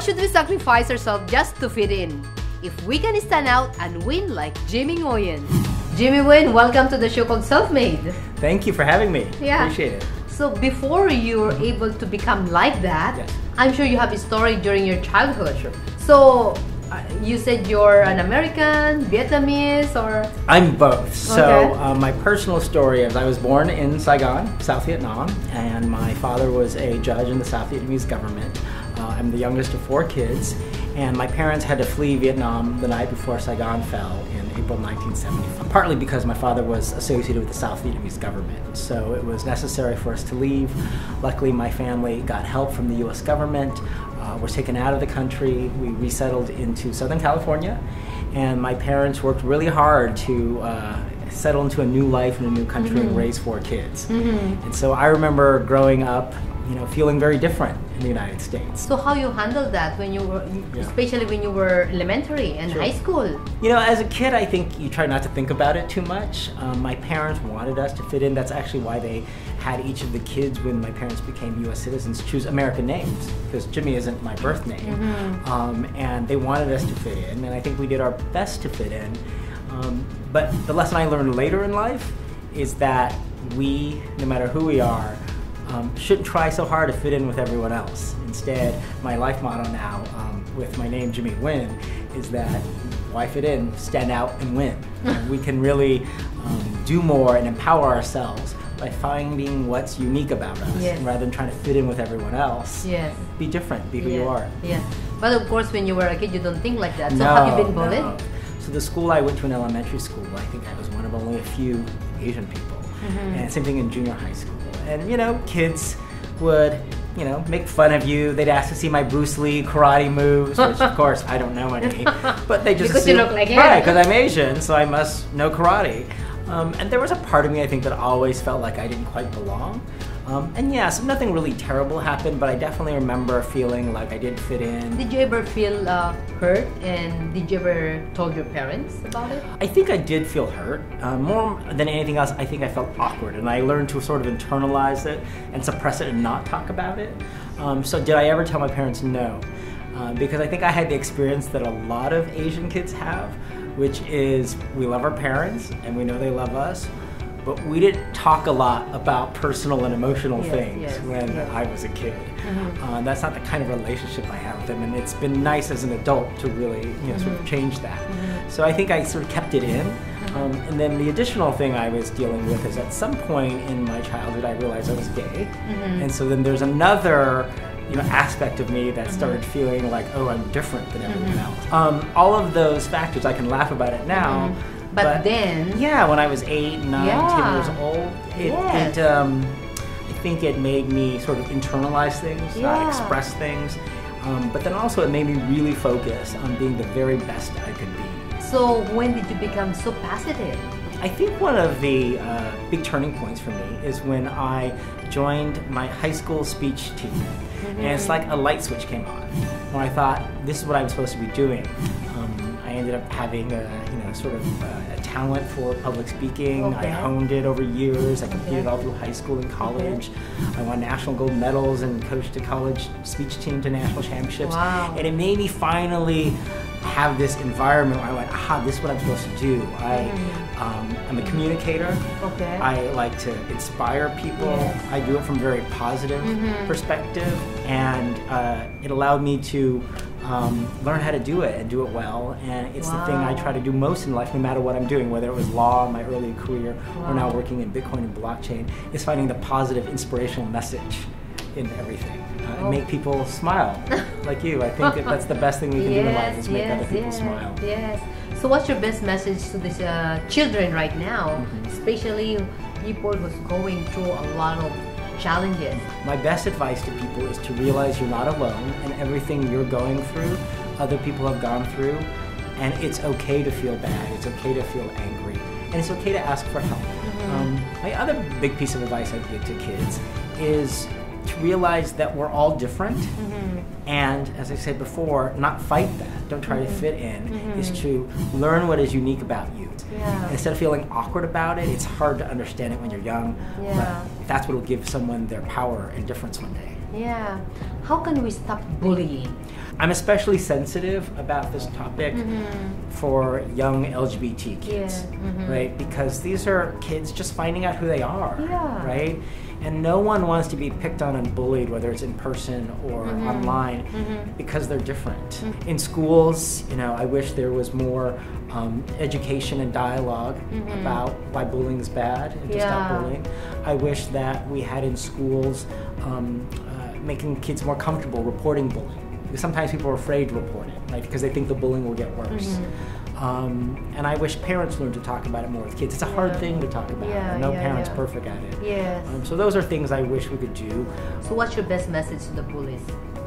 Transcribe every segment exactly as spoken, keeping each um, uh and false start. Why should we sacrifice ourselves just to fit in? If we can stand out and win like Jimmy Nguyen. Jimmy Nguyen, welcome to the show called Selfmade. Thank you for having me. Yeah. Appreciate it. So before you were able to become like that, yes. I'm sure you have a story during your childhood. Sure. So uh, you said you're an American, Vietnamese, or? I'm both. So okay. uh, my personal story is I was born in Saigon, South Vietnam, and my father was a judge in the South Vietnamese government. Uh, I'm the youngest of four kids, and my parents had to flee Vietnam the night before Saigon fell in April nineteen seventy-five, partly because my father was associated with the South Vietnamese government. So it was necessary for us to leave. Luckily, my family got help from the U S government, uh, was taken out of the country. We resettled into Southern California, and my parents worked really hard to uh, settle into a new life in a new country mm-hmm. and raise four kids. Mm-hmm. And so I remember growing up, you know, feeling very different in the United States. So how you handled that when you were, yeah. especially when you were elementary and sure. high school? You know, as a kid, I think you try not to think about it too much. Um, my parents wanted us to fit in. That's actually why they had each of the kids, when my parents became U S citizens, choose American names, because Jimmy isn't my birth name. Mm-hmm. um, and they wanted us to fit in, and I think we did our best to fit in. Um, but the lesson I learned later in life is that we, no matter who we are, Um, shouldn't try so hard to fit in with everyone else. Instead, my life motto now, um, with my name Jimmy Nguyen, is that why fit in, stand out and win. And we can really um, do more and empower ourselves by finding what's unique about us, yes. rather than trying to fit in with everyone else. Yes. Be different, be who yes. you are. Yes. But of course, when you were a kid, you don't think like that. So no, have you been bullied? No. So the school I went to in elementary school, I think I was one of only a few Asian people. Mm-hmm. And same thing in junior high school. And you know, kids would, you know, make fun of you. They'd ask to see my Bruce Lee karate moves, which of course I don't know any. But they just because assumed, you look like him. Right, because I'm Asian, so I must know karate. Um, and there was a part of me, I think, that always felt like I didn't quite belong. Um, and yeah, so nothing really terrible happened, but I definitely remember feeling like I didn't fit in. Did you ever feel uh, hurt, and did you ever told your parents about it? I think I did feel hurt. Uh, more than anything else, I think I felt awkward, and I learned to sort of internalize it and suppress it and not talk about it. Um, so did I ever tell my parents no? Uh, because I think I had the experience that a lot of Asian kids have, which is we love our parents and we know they love us, but we didn't talk a lot about personal and emotional yes, things yes, when yes. I was a kid. Mm-hmm. uh, that's not the kind of relationship I have with them, and it's been nice as an adult to really, you know, mm-hmm. sort of change that. Mm-hmm. So I think I sort of kept it in. Mm-hmm. um, and then the additional thing I was dealing with is at some point in my childhood I realized I was gay, mm-hmm. and so then there's another, you know, aspect of me that started mm-hmm. feeling like, oh, I'm different than everyone mm-hmm. else. Um, all of those factors, I can laugh about it now. Mm-hmm. But, but then... Yeah, when I was eight, nine, yeah. ten years old, it, yes. it, um, I think it made me sort of internalize things, yeah. not express things. Um, but then also it made me really focus on being the very best I could be. So when did you become so positive? I think one of the uh, big turning points for me is when I joined my high school speech team. Mm-hmm. And it's like a light switch came on, when I thought, this is what I'm supposed to be doing. I ended up having a, you know, sort of a, a talent for public speaking. Okay. I honed it over years. I competed okay. all through high school and college. Okay. I won national gold medals and coached a college speech team to national championships. Wow. And it made me finally have this environment where I went, aha, this is what I'm supposed to do. I, um, I'm a communicator. Okay. I like to inspire people. Yes. I do it from a very positive mm-hmm. perspective, and uh, it allowed me to Um, learn how to do it and do it well, and it's wow. the thing I try to do most in life, no matter what I'm doing, whether it was law in my early career wow. or now working in Bitcoin and blockchain, is finding the positive, inspirational message in everything uh, oh. and make people smile like you. I think that that's the best thing we can yes, do in life, is make yes, other people yes, smile. Yes. So what's your best message to these uh, children right now, mm-hmm. especially people who's going through a lot of challenges? My best advice to people is to realize you're not alone, and everything you're going through, other people have gone through, and it's okay to feel bad, it's okay to feel angry, and it's okay to ask for help. Mm-hmm. um, my other big piece of advice I give to kids is to realize that we're all different, mm-hmm. and as I said before, not fight that, don't try mm-hmm. to fit in, mm-hmm. is to learn what is unique about you. Yeah. Instead of feeling awkward about it, it's hard to understand it when you're young, yeah. but that's what will give someone their power and difference one day. Yeah. How can we stop bullying? I'm especially sensitive about this topic mm-hmm. for young L G B T kids, yeah. mm-hmm. right? Because these are kids just finding out who they are, yeah. right? And no one wants to be picked on and bullied, whether it's in person or mm-hmm. online, mm-hmm. because they're different. Mm-hmm. In schools, you know, I wish there was more um, education and dialogue mm-hmm. about why bullying is bad and yeah. to stop bullying. I wish that we had in schools um, uh, making kids more comfortable reporting bullying. Because sometimes people are afraid to report it, right? Because they think the bullying will get worse. Mm-hmm. um, and I wish parents learned to talk about it more with kids. It's a yeah. hard thing to talk about. Yeah, no yeah, parent's yeah. perfect at it. Yes. Um, so those are things I wish we could do. So what's your best message to the bullies?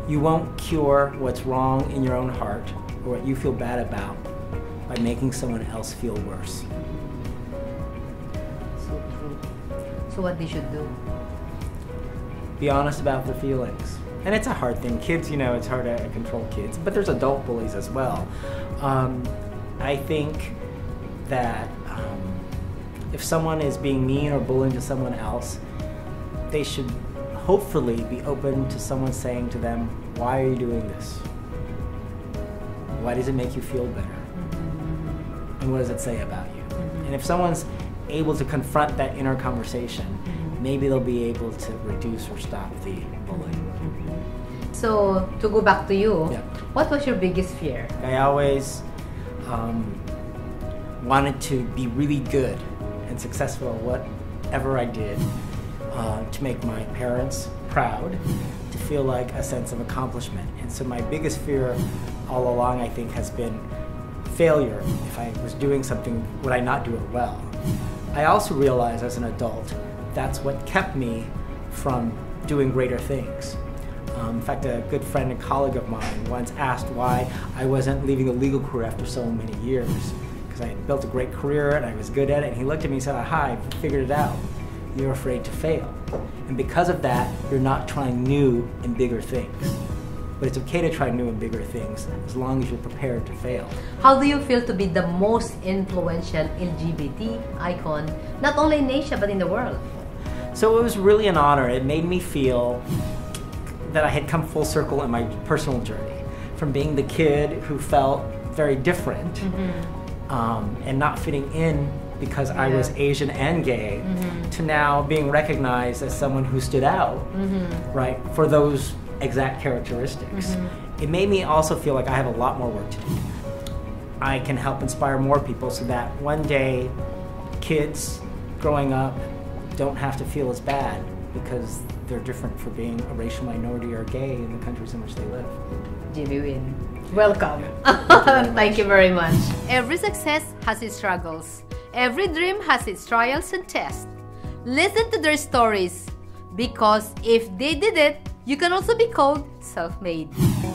You won't cure what's wrong in your own heart or what you feel bad about by making someone else feel worse. So true. So what they should do? Be honest about their feelings. And it's a hard thing. Kids, you know, it's hard to control kids, but there's adult bullies as well. Um, I think that um, if someone is being mean or bullying to someone else, they should hopefully be open to someone saying to them, why are you doing this? Why does it make you feel better? Mm-hmm. And what does it say about you? Mm-hmm. And if someone's able to confront that inner conversation, mm-hmm. maybe they'll be able to reduce or stop the bullying. So, to go back to you, yeah. what was your biggest fear? I always um, wanted to be really good and successful at whatever I did uh, to make my parents proud, to feel like a sense of accomplishment. And so my biggest fear all along, I think, has been failure. If I was doing something, would I not do it well? I also realized as an adult, that's what kept me from doing greater things. Um, in fact, a good friend and colleague of mine once asked why I wasn't leaving a legal career after so many years, because I had built a great career and I was good at it, and he looked at me and said, aha, I figured it out. You're afraid to fail. And because of that, you're not trying new and bigger things. But it's okay to try new and bigger things as long as you're prepared to fail. How do you feel to be the most influential L G B T icon, not only in Asia, but in the world? So it was really an honor. It made me feel that I had come full circle in my personal journey, from being the kid who felt very different mm-hmm. um, and not fitting in because yeah. I was Asian and gay, mm-hmm. to now being recognized as someone who stood out, mm-hmm. right, for those exact characteristics. Mm-hmm. It made me also feel like I have a lot more work to do. I can help inspire more people so that one day kids growing up don't have to feel as bad because they're different for being a racial minority or gay in the countries in which they live. Jimmy Nguyen, welcome. Thank you very much. Every success has its struggles. Every dream has its trials and tests. Listen to their stories, because if they did it, you can also be called self-made.